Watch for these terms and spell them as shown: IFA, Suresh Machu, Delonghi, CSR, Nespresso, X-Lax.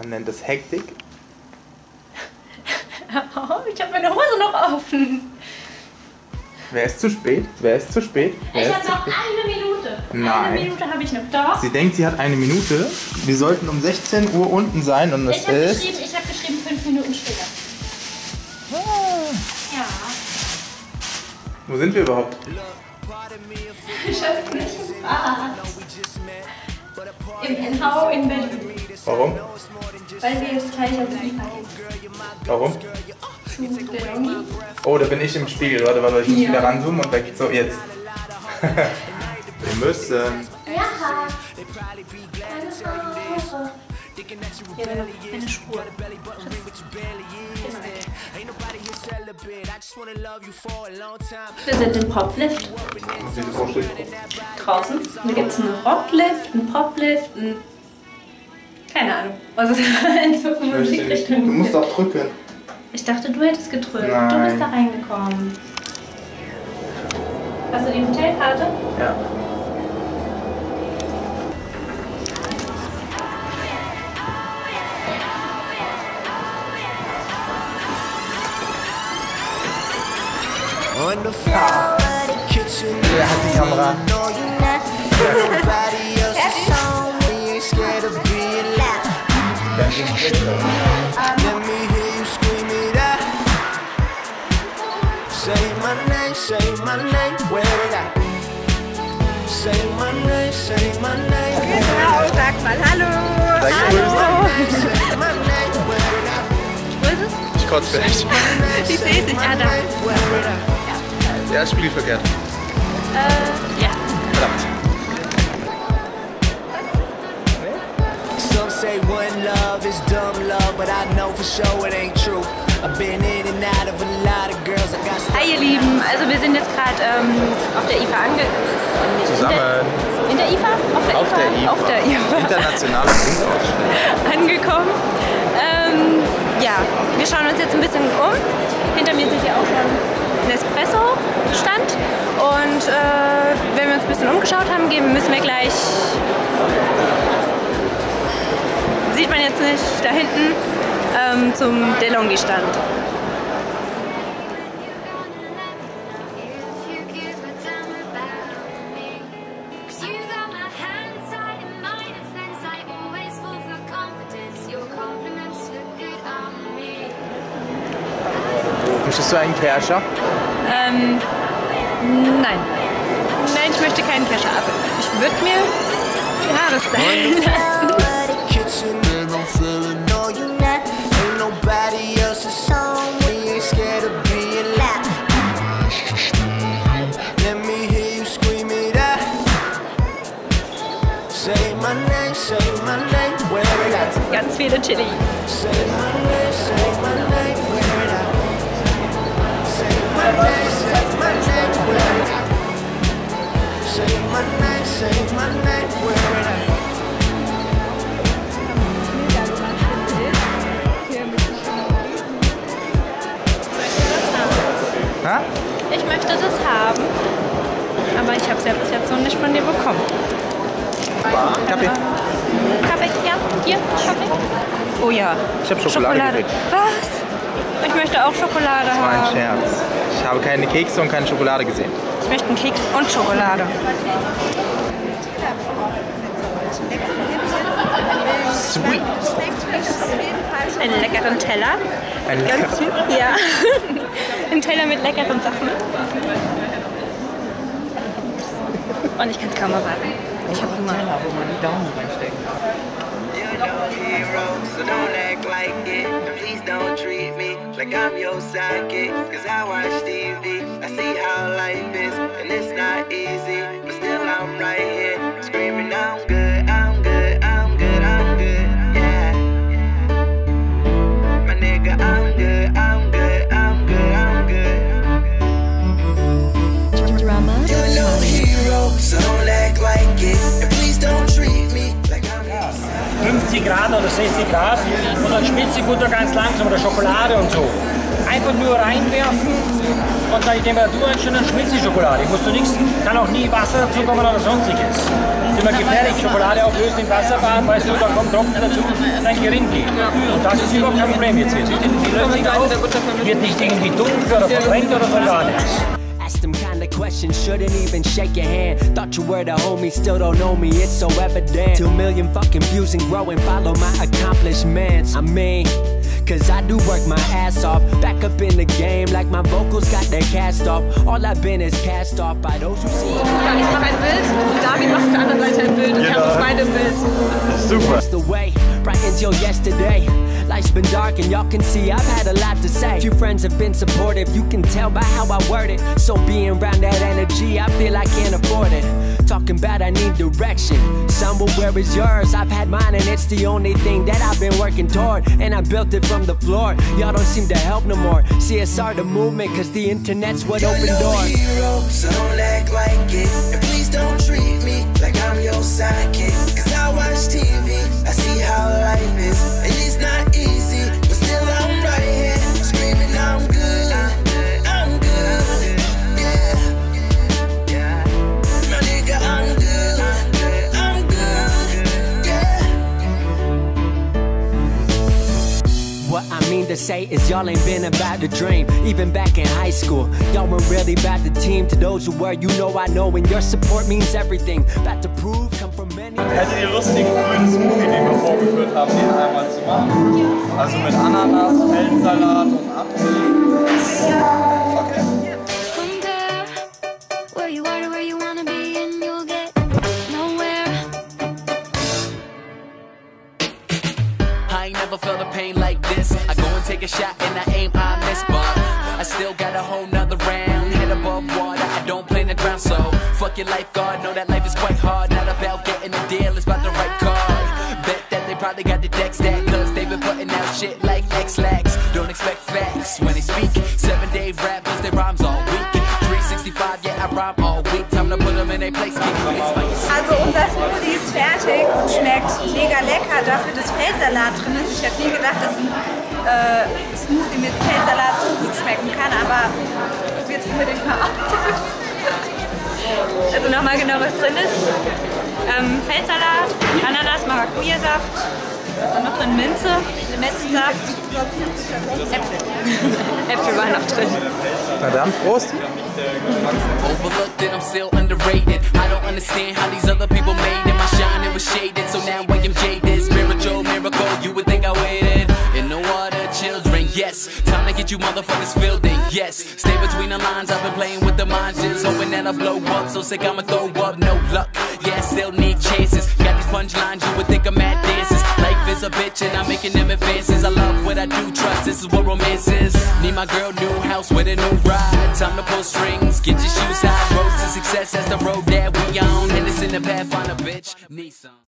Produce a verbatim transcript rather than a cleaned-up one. Man nennt das Hektik. Oh, ich habe meine Hose noch offen. Wäre es zu spät? Wäre es zu spät? Wär ich habe noch spät? eine Minute. Nein. Eine Minute habe ich noch. Doch. Sie denkt, sie hat eine Minute. Wir sollten um sechzehn Uhr unten sein und es ich ist... Geschrieben, ich habe geschrieben, fünf Minuten später. Ah. Ja. Wo sind wir überhaupt? Ich weiß nicht. Ah. Im N H O in Berlin. Warum? Weil wir jetzt gleich auf den I F A gehen. Warum? Zu Delonghi. Oh, da bin ich im Spiegel. Warte, warte, ich muss ja. wieder ranzoomen und weg. So, jetzt. Wir müssen. Ja. Ja, deine Schuhe. Wir sind im Poplift. Was ist das Vorschrift? Draußen. Da gibt es einen Rocklift, einen Poplift, einen... Keine Ahnung. Was ist das für eine Musikrichtung? Du musst doch drücken. Ich dachte, du hättest gedrückt. Nein. Du bist da reingekommen. Hast du die Hotelkarte? Ja. Und ah. Wer hat die Kamera? Genau, sag mal hallo. Sag hallo. Wo ist es? Ich kotze vielleicht. Ich sehe es nicht, Adam. Ja, das Spiel verkehrt. Äh, ja. Verdammt. Some say one love is dumb love, but I know for sure it ain't true. I've been in and out of a lot of girls. Hi ihr Lieben, also wir sind jetzt gerade ähm, auf der I F A ange... Zusammen. In der, in der I F A? Auf der auf I F A? Der auf der I F A. Internationale Kunstausstellung. Angekommen. Ähm, ja, wir schauen uns jetzt ein bisschen um. Hinter mir sind hier auch schon... Nespresso stand und äh, wenn wir uns ein bisschen umgeschaut haben, gehen, müssen wir gleich, sieht man jetzt nicht, da hinten ähm, zum Delonghi stand. Möchtest du einen Kirscher? Ähm, nein. Nein, ich möchte keinen Kirscher, aber ich würde mir die Haare stylen lassen. Ganz viele Chili. Ich möchte das haben, aber ich habe es ja bis jetzt noch nicht von dir bekommen. Kaffee. Kaffee, ja. Hier, Kaffee. Oh ja. Ich habe Schokolade, Schokolade gekriegt. Was? Ich möchte auch Schokolade das war ein haben. Scherz. Ich habe keine Kekse und keine Schokolade gesehen. Ich möchte einen Keks und Schokolade. Sweet. Einen leckeren Teller. Ein leckeren? Ganz süß. Ja. Ein Teller mit leckeren Sachen. Und ich kann es kaum erwarten. Ich habe Hunger. Teller, wo man die Daumen reinstecken kann. fünfzig Grad oder sechzig Grad und dann schmilzt die Butter ganz langsam oder Schokolade und so. Einfach nur reinwerfen und dann die Temperatur einstellen, dann schmilzt die Schokolade. Musst du nichts, kann auch nie Wasser dazukommen oder sonstiges. Ist immer gefährlich, Schokolade auflösen im Wasserbad, weißt du, dann kommt Tropfen dazu, dann gerinnt die. Und das ist überhaupt kein Problem jetzt. Die löst sich auf, wird nicht irgendwie dunkel oder verbrennt oder so, gar nichts. Them kind of questions, shouldn't even shake your hand. Thought you were the homie, still don't know me, it's so evident. Two million fucking views and growing, follow my accomplishments. I mean, cause I do work my ass off, back up in the game like my vocals got their cast off. All I've been is cast off by those who see. Ja, ich mach ein Bild, David macht auf der anderen Seite ein Bild und wir haben uns beide ein Bild. Super. It's the way, right until yesterday. Life's been dark and y'all can see I've had a lot to say. Few friends have been supportive, you can tell by how I word it. So being around that energy, I feel I can't afford it. Talking about I need direction, somewhere where is yours? I've had mine and it's the only thing that I've been working toward. And I built it from the floor, y'all don't seem to help no more. C S R the movement, cause the internet's what opened doors. You're no hero, so don't act like it. And please don't treat me like I'm your sidekick. Cause I watch T V, I see how life is. And it's not easy, but still I'm right here. Screaming I'm good, I'm good, yeah. My nigga, I'm good, I'm good, yeah. What I mean to say is y'all ain't been about the dream. Even back in high school, y'all were really about the team. To those who were, you know I know. And your support means everything. About to prove, come from many. Hättet ihr Lust, den grünen Smoothie, den wir vorgeführt haben, den einmal zu machen? Also mit Ananas, Feldsalat und Apfel. Okay. I ain't never felt a pain like this. I go and take a shot and I aim, I miss, but I still got a whole nother round. Head above water, I don't play in the ground, so fuck your lifeguard. Know that life is quite hard. Not about getting a deal, it's about the right card. Bet that they probably got the deck stacked, cause they've been putting out shit like X-Lax. Don't expect facts when they speak. Seven-day rappers, they rhymes all week. three sixty-five, yeah, I rhyme all week. Time to put them in their place. Also unser Smoothie ist fertig und schmeckt mega lecker. Dafür das Feldsalat drin ist. Ich hätte nie gedacht, dass ein äh, Smoothie mit Feldsalat so gut schmecken kann, aber jetzt unbedingt mal ab. Also nochmal genau, was drin ist. Ähm, Feldsalat, Ananas, Maracuja-Saft, dann noch drin Minze, Limettensaft, Äpfel. Äpfel waren noch drin. Verdammt, Prost! Overlooked and I'm still underrated. I don't understand how these other people made it. My shine, it was shaded, so now I am jaded. Spiritual miracle, you would think I waited. In no other children, yes. Time to get you motherfuckers filled in, yes. Stay between the lines, I've been playing with the minds, just hoping that I blow up. So sick, I'ma throw up, no luck. Yeah, I still need chances. Got these punchlines, you would think I'm mad dances. Life is a bitch and I'm making them advances. I love what I do, trust, this is what romance is. Need my girl, new house with a new ride. Time to pull strings, get your shoes high. Road to success, that's the road that we on. And it's in the path, find a bitch, need some.